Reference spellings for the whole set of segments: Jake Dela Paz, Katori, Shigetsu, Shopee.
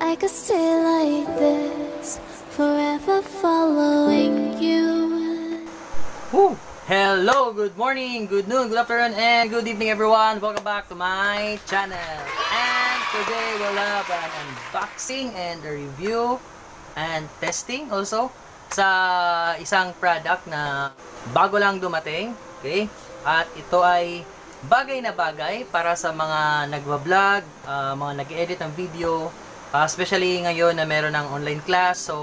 I could stay like this, forever following you. Woo! Hello! Good morning, good noon, good afternoon, and good evening everyone! Welcome back to my channel! And today we'll have an unboxing and a review and testing also sa isang product na bago lang dumating. Okay? At ito ay bagay na bagay para sa mga nagwa-vlog, mga nag-edit ng video. Especially ngayon na meron ng online class, so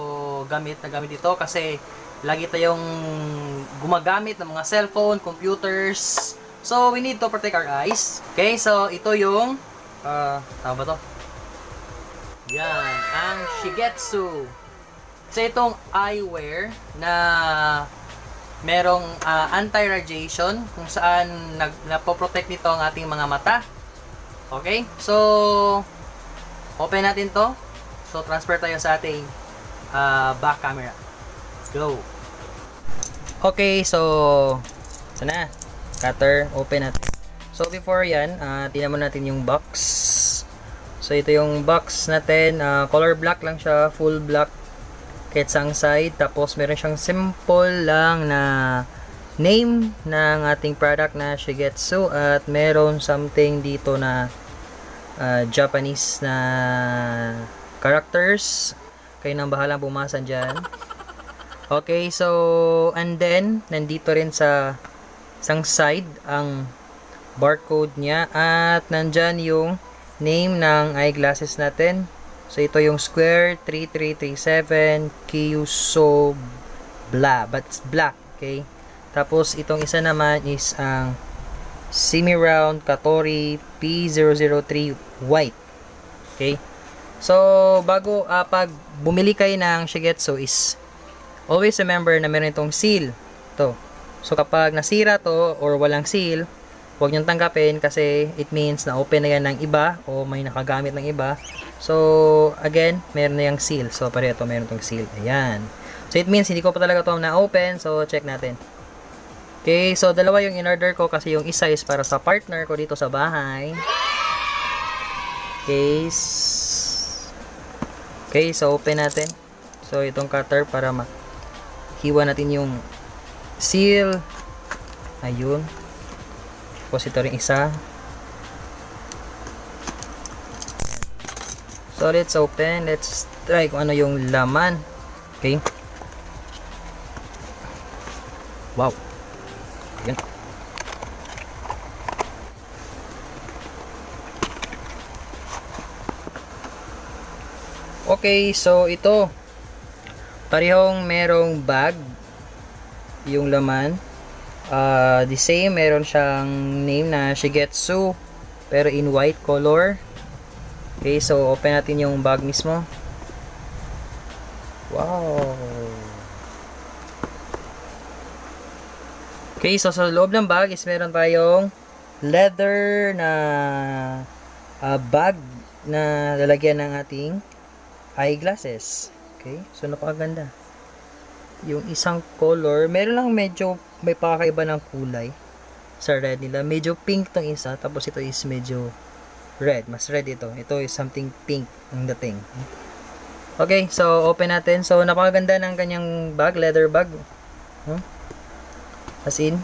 gamit na gamit ito kasi lagi tayong gumagamit ng mga cellphone, computers, so we need to protect our eyes. Okay, so ito yung tama ba to? Yan, ang Shigetsu. So itong eyewear na merong anti-radiation kung saan napoprotect nito ang ating mga mata. Okay, so open natin to. So, transfer tayo sa ating back camera. Let's go. Okay, so, ito na. Cutter, open natin. So, before yan, tingnan mo natin yung box. So, ito yung box natin. Color black lang siya. Full black. Ketsang side. Tapos, meron siyang simple lang na name ng ating product na Shigetsu. At meron something dito na Japanese na characters. Kayo nang bahalang bumasa dyan. Okay, so and then nandito rin sa isang side ang barcode niya at nandyan yung name ng eyeglasses natin. So ito yung Square 3337 Kyuso Bla, but it's black. Okay, tapos itong isa naman is ang Semi-round Katori P003 white. Okay? So, bago pag bumili kayo ng Shigetsu is always remember na meron itong seal. Ito. So, kapag nasira to or walang seal, huwag niyong tanggapin kasi it means na open na yan ng iba o may nakagamit ng iba. So, again, meron na yung seal. So, pareto meron itong seal. Ayan. So, it means hindi ko pa talaga ito na-open. So, check natin. Okay, so dalawa yung in-order ko kasi yung isa is para sa partner ko dito sa bahay. Okay, so open natin. So itong cutter para mahiwa natin yung seal. Ayun. Tapos ito rin isa. So let's open. Let's try kung ano yung laman. Okay. Wow. Yan. Okay, so ito parehong merong bag yung laman, the same, meron siyang name na Shigetsu pero in white color. Okay, so open natin yung bag mismo. Wow. Okay, so sa loob ng bag is meron tayong leather na bag na lalagyan ng ating eyeglasses. Okay, so napakaganda. Yung isang color, meron lang medyo may pakakaiba ng kulay sa red nila. Medyo pink tong isa, tapos ito is medyo red. Mas red ito. Ito is something pink ang dating. Okay, so open natin. So napakaganda ng kanyang bag, leather bag. Huh? As in,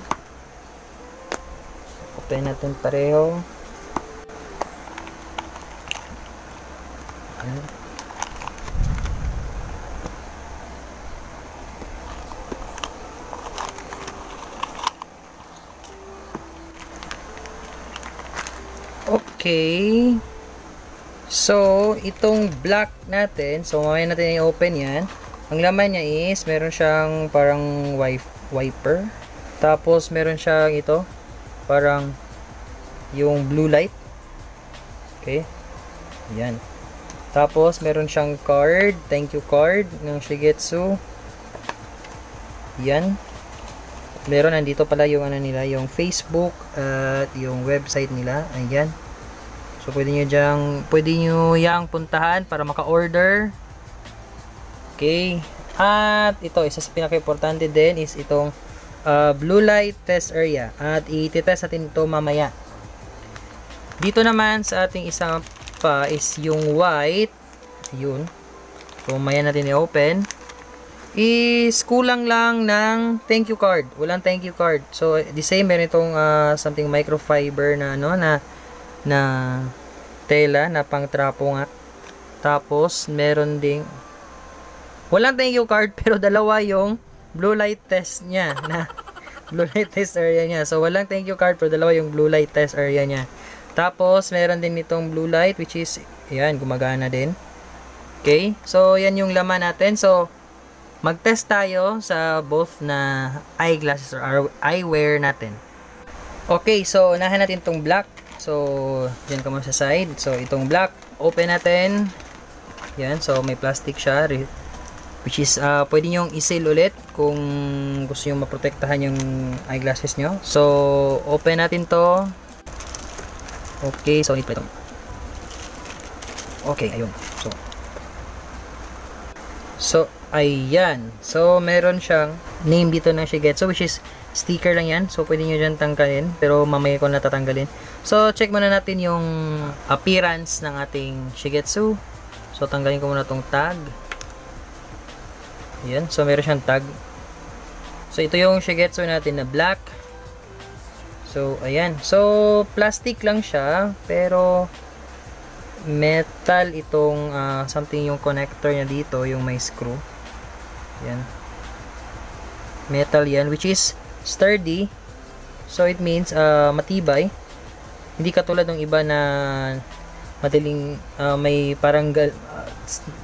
open natin pareho. Ayan. Okay. So, itong black natin, so mamaya natin i-open yan. Ang laman niya is, meron siyang parang wiper. Tapos, meron siyang ito. Parang yung blue light. Okay. Ayan. Tapos, meron siyang card. Thank you card ng Shigetsu. Ayan. Meron, nandito pala yung ano nila. Yung Facebook at yung website nila. Ayan. So, pwede nyo yang puntahan para maka-order. Okay. At ito, isa sa pinaka-importante din is itong blue light test area at i-test natin ito mamaya. Dito naman sa ating isa pa is yung white, yun, mamaya natin i-open, is kulang lang ng thank you card, walang thank you card. So the same, meron itong something microfiber na ano, na tela na pang trapo nga, tapos meron ding walang thank you card pero dalawa yung blue light test niya, na blue light test area niya. So walang thank you card pero dalawa yung blue light test area niya. Tapos meron din itong blue light which is ayan, gumagana din. Okay, so yan yung laman natin. So magtest tayo sa both na eyeglasses or eyewear natin. Okay, so unahan natin itong black. So diyan ka muna sa side. So itong black, open natin. Yan, so may plastic siya, which is pwede nyong i-seal ulit kung gusto nyong maprotektahan yung eyeglasses nyo. So open natin to. Okay, so need pa ito. Okay, ayun. So ayan. So meron siyang name dito ng Shigetsu, which is sticker lang yan. So pwede nyo dyan tanggalin, pero mamaya ko natatanggalin. So check muna natin yung appearance ng ating Shigetsu. So tanggalin ko muna tong tag. Ayan, so meron siyang tag. So ito yung Shigetsu natin na black. So ayan, so plastic lang siya pero metal itong something yung connector niya dito, yung may screw. Ayan, metal yan, which is sturdy. So it means matibay, hindi katulad ng iba na madaling may parang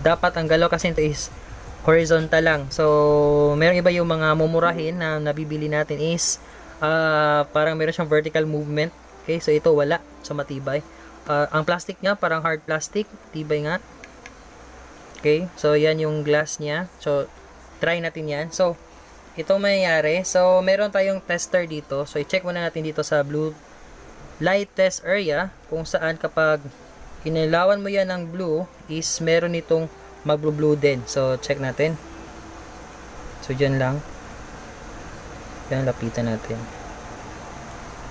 dapat ang galaw, kasi ito is horizontal lang. So meron iba yung mga mumurahin na nabibili natin is parang meron siyang vertical movement. Okay, so ito wala, so matibay. Ang plastic niya parang hard plastic, tibay nga. Okay, so yan yung glass niya. So try natin yan. So ito mangyayari. So meron tayong tester dito. So i-check muna natin dito sa blue light test area kung saan kapag kinalawan mo yan ng blue is meron itong mag-blue din. So check natin. So dyan lang. Yan, lapitan natin.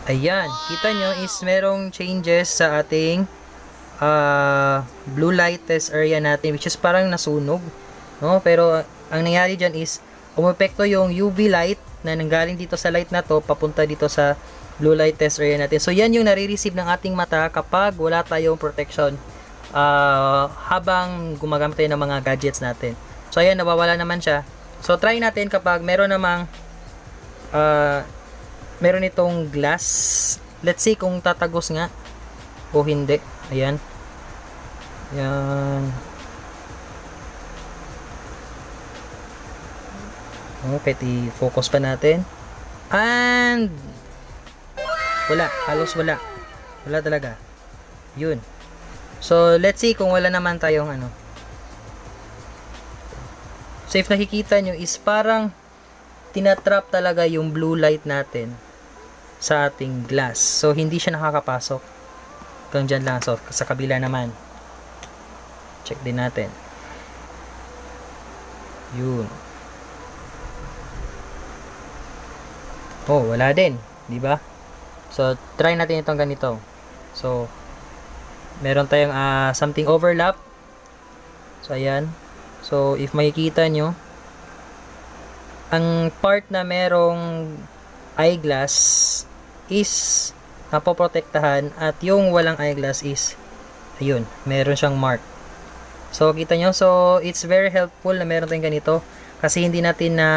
Ayan, kita nyo is merong changes sa ating blue light test area natin, which is parang nasunog, no? Pero ang nangyari dyan is umepekto yung UV light na nanggaling dito sa light na to papunta dito sa blue light test area natin. So yan yung nare-receive ng ating mata kapag wala tayong protection habang gumagamit tayo ng mga gadgets natin. So ayan, nawawala naman siya. So try natin kapag meron namang meron itong glass. Let's see kung tatagos nga o hindi. Ayan, ayan. Okay, i-focus pa natin. And wala, halos wala. Wala talaga. Yun. So let's see kung wala naman tayong ano. So if nakikita nyo is parang tinatrap talaga yung blue light natin sa ating glass. So hindi siya nakakapasok. Hanggang dyan lang. So sa kabila naman. Check din natin. Yun. Oh, wala din. Diba? So try natin itong ganito. So meron tayong something overlap. So ayan, so if makikita nyo ang part na merong eyeglass is napoprotektahan, at yung walang eyeglass is ayun, meron siyang mark. So kita nyo, so it's very helpful na meron tayong ganito kasi hindi natin na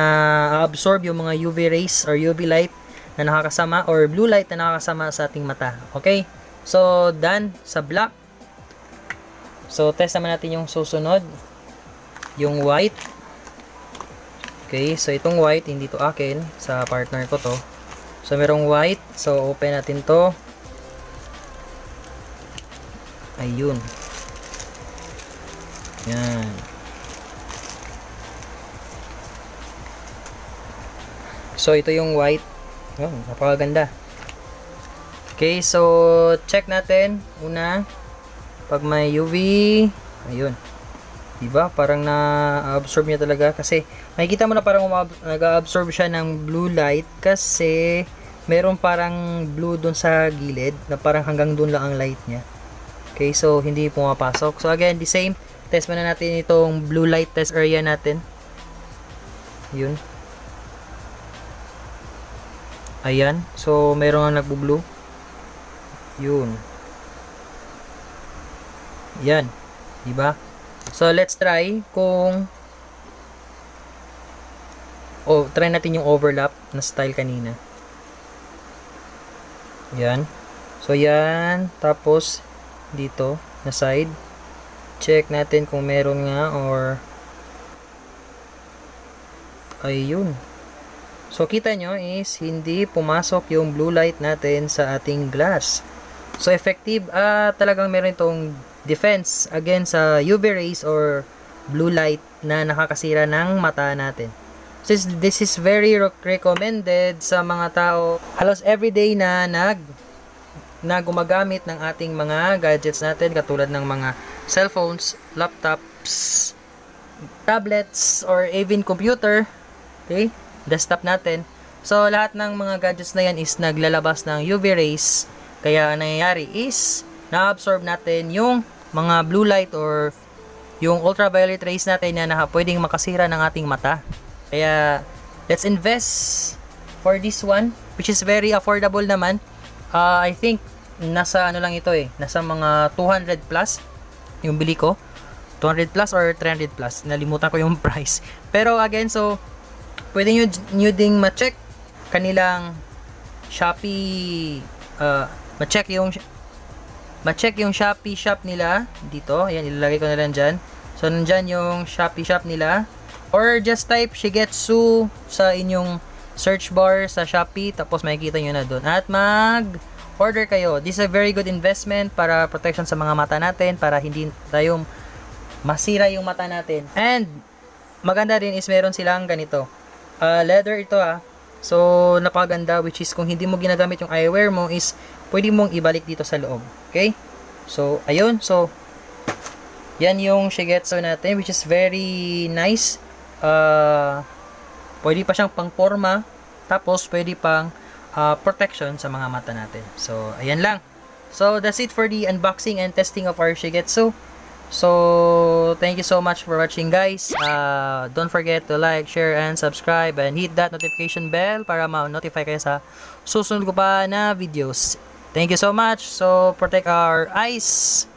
absorb yung mga UV rays or UV light na nakakasama or blue light na nakakasama sa ating mata. Okay, so done sa black. So test naman natin yung susunod, yung white. Okay, so itong white hindi to akin, sa partner ko to. So merong white, so open natin to. Ayun. Yan. So ito yung white. Oh, napakaganda. Okay, so check natin una pag may UV. Ayun, diba? Parang na-absorb niya talaga kasi makikita mo na parang nag-absorb siya ng blue light kasi meron parang blue dun sa gilid na parang hanggang dun lang ang light niya. Okay, so hindi pumapasok. So again, the same, test muna natin itong blue light test area natin. Yun. Ayan, so meron ang nagbu-blue. Yun. Yan, di ba? So let's try kung try natin yung overlap na style kanina. Yan. So, yan. Tapos, dito, na side. Check natin kung meron nga or... Ayun. So, kita nyo is hindi pumasok yung blue light natin sa ating glass. So, effective. Talagang meron itong defense against sa UV rays or blue light na nakakasira ng mata natin. This is very recommended sa mga tao halos everyday na gumagamit ng ating mga gadgets natin katulad ng mga cellphones, laptops, tablets, or even computer, okay? Desktop natin. So, lahat ng mga gadgets na yan is naglalabas ng UV rays. Kaya, ang nangyayari is na-absorb natin yung mga blue light or yung ultraviolet rays natin na pwedeng makasira ng ating mata. Kaya, let's invest for this one, which is very affordable naman. I think, nasa ano lang ito eh, nasa mga 200 plus, yung bili ko. 200 plus or 300 plus, nalimutan ko yung price. Pero again, so, pwede nyo ding ma-check kanilang Shopee, ma-check yung Shopee shop nila, dito, ayan, ilalagay ko na lang dyan. So, nandyan yung Shopee shop nila. Or just type Shigetsu sa inyong search bar sa Shopee, tapos makikita nyo na doon. At mag-order kayo. This is a very good investment para protection sa mga mata natin, para hindi tayo masira yung mata natin. And maganda din is meron silang ganito. Leather ito ha. So napaganda, which is kung hindi mo ginagamit yung eyewear mo is pwede mong ibalik dito sa loob. Okay? So ayun. So yan yung Shigetsu natin, which is very nice. Pwede pa siyang pang-forma, tapos pwede pang protection sa mga mata natin. So, ayan lang. So, that's it for the unboxing and testing of our Shigetsu. So, thank you so much for watching, guys. Don't forget to like, share, and subscribe, and hit that notification bell para ma-notify kayo sa susunod ko pa na videos. Thank you so much. So, protect our eyes,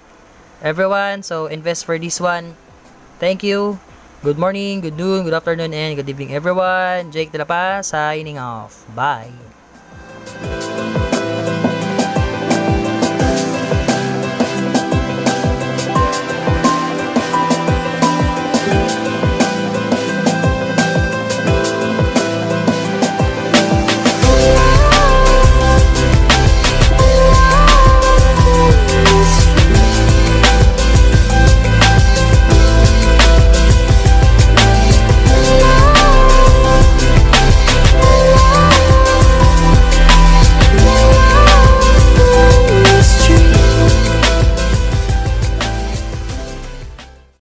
everyone. So, invest for this one. Thank you. Good morning, good noon, good afternoon, and good evening everyone. Jake Dela Paz signing off. Bye.